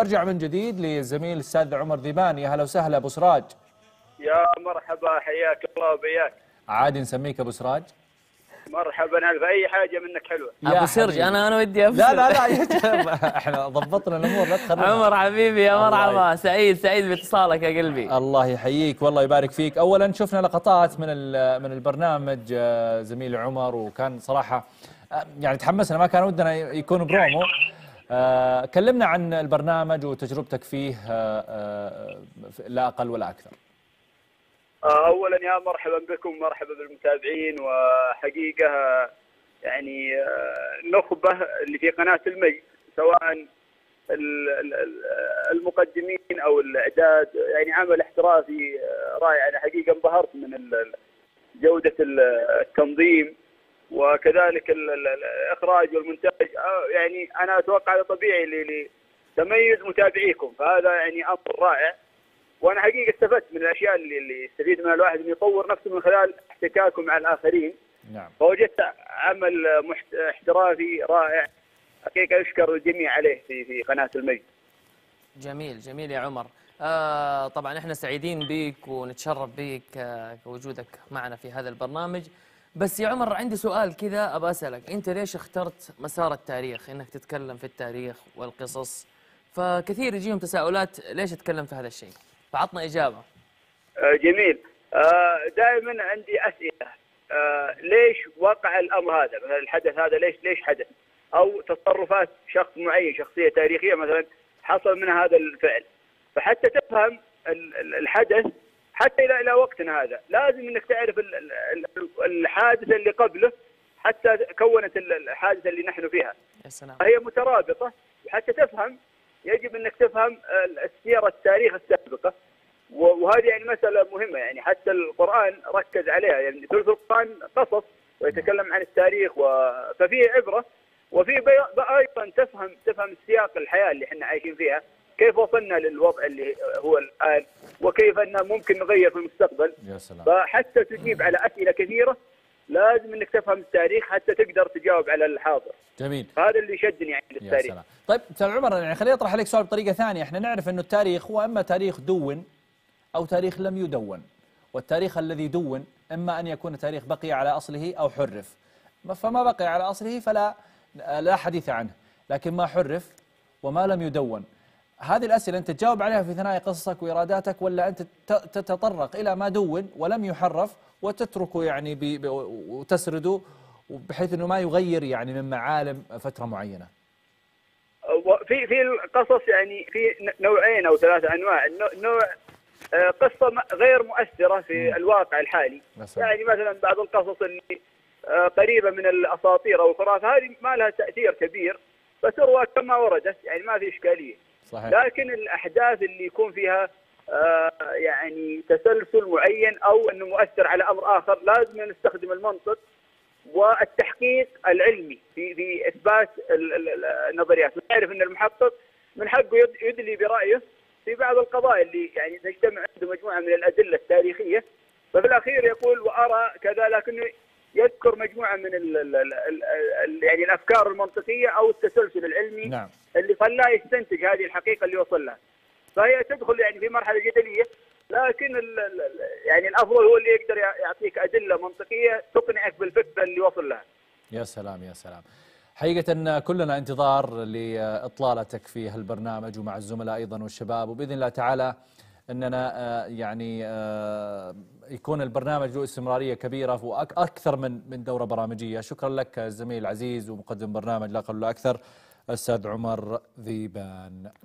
ارجع من جديد للزميل الاستاذ عمر ذيبان. يا هلا وسهلا ابو سراج. يا مرحبا، حياك الله وبياك. عادي نسميك ابو سراج؟ مرحبا، ألف أي حاجة منك حلوة. يا أبو سرج أنا ودي أفسر. لا احنا ضبطنا الأمور، لا تخلينا. عمر حبيبي يا مرحبا، سعيد باتصالك يا قلبي. الله يحييك والله يبارك فيك. أولا شفنا لقطات من البرنامج زميل عمر، وكان صراحة يعني تحمسنا، ما كان ودنا يكون برومو. كلمنا عن البرنامج وتجربتك فيه لا أقل ولا أكثر. أولا يا مرحبا بكم، مرحبا بالمتابعين، وحقيقة يعني النخبة اللي في قناة المجد سواء المقدمين أو الإعداد، يعني عمل احترافي رائع. أنا حقيقة انبهرت من جودة التنظيم وكذلك الإخراج والمونتاج. يعني أنا أتوقع هذا طبيعي لتميز متابعيكم، فهذا يعني أمر رائع. وانا حقيقه استفدت من الاشياء اللي يستفيد منها الواحد انه يطور نفسه من خلال احتكاكه مع الاخرين. نعم. فوجدت عمل احترافي رائع، حقيقه اشكر الجميع عليه في قناه المجد. جميل جميل يا عمر. طبعا احنا سعيدين بك ونتشرف بك كوجودك معنا في هذا البرنامج. بس يا عمر عندي سؤال كذا ابى اسالك، انت ليش اخترت مسار التاريخ، انك تتكلم في التاريخ والقصص؟ فكثير يجيهم تساؤلات ليش تتكلم في هذا الشيء؟ فعطنا إجابة. جميل. دائما عندي أسئلة، ليش وقع الأمر هذا، مثلا الحدث هذا ليش حدث، أو تصرفات شخص معين، شخصية تاريخية مثلا حصل منها هذا الفعل. فحتى تفهم الحدث حتى إلى وقتنا هذا لازم أنك تعرف الحادثة اللي قبله حتى كونت الحادثة اللي نحن فيها. يا سلام. هي مترابطة، وحتى تفهم يجب انك تفهم السيره التاريخ السابقه، وهذه يعني مساله مهمه. يعني حتى القران ركز عليها، يعني ثلث القران قصص ويتكلم عن التاريخ ففيه عبره، وفي ايضا تفهم سياق الحياه اللي احنا عايشين فيها، كيف وصلنا للوضع اللي هو الان، وكيف انه ممكن نغير في المستقبل. يا سلام. فحتى تجيب على اسئله كثيره لازم انك تفهم التاريخ حتى تقدر تجاوب على الحاضر. جميل. هذا اللي شدني يعني للتاريخ. يا سلام. طيب استاذ عمر، يعني خليني اطرح عليك سؤال بطريقه ثانيه، احنا نعرف انه التاريخ هو اما تاريخ دون او تاريخ لم يدون، والتاريخ الذي دون اما ان يكون تاريخ بقي على اصله او حرف. فما بقي على اصله فلا لا حديث عنه، لكن ما حرف وما لم يدون. هذه الاسئله انت تجاوب عليها في ثنايا قصصك وإراداتك، ولا انت تتطرق الى ما دون ولم يحرف وتتركه يعني وتسرده بحيث انه ما يغير يعني من معالم فتره معينه؟ في القصص يعني في نوعين او ثلاثه انواع، نوع قصه غير مؤثره في الواقع الحالي، يعني مثلا بعض القصص اللي قريبه من الاساطير او الخرافه هذه ما لها تاثير كبير، فتروى كما وردت، يعني ما في اشكاليه. صحيح. لكن الاحداث اللي يكون فيها يعني تسلسل معين او انه مؤثر على امر اخر، لازم نستخدم المنطق والتحقيق العلمي في اثبات النظريات. نعرف ان المحقق من حقه يدلي برايه في بعض القضايا اللي يعني تجتمع عنده مجموعه من الادله التاريخيه، ففي الاخير يقول وارى كذا، لكنه يذكر مجموعه من يعني الافكار المنطقيه او التسلسل العلمي. نعم. اللي خلاه يستنتج هذه الحقيقه اللي وصل لها. فهي تدخل يعني في مرحله جدليه، لكن يعني الافضل هو اللي يقدر يعطيك ادله منطقيه تقنعك بالفكره اللي وصل لها. يا سلام يا سلام. حقيقه كلنا انتظار لاطلالتك في هالبرنامج ومع الزملاء ايضا والشباب، وباذن الله تعالى اننا يعني يكون البرنامج له استمراريه كبيره واكثر من دوره برامجيه. شكرا لك الزميل العزيز ومقدم برنامج لا أقل ولا اكثر الاستاذ عمر ذيبان.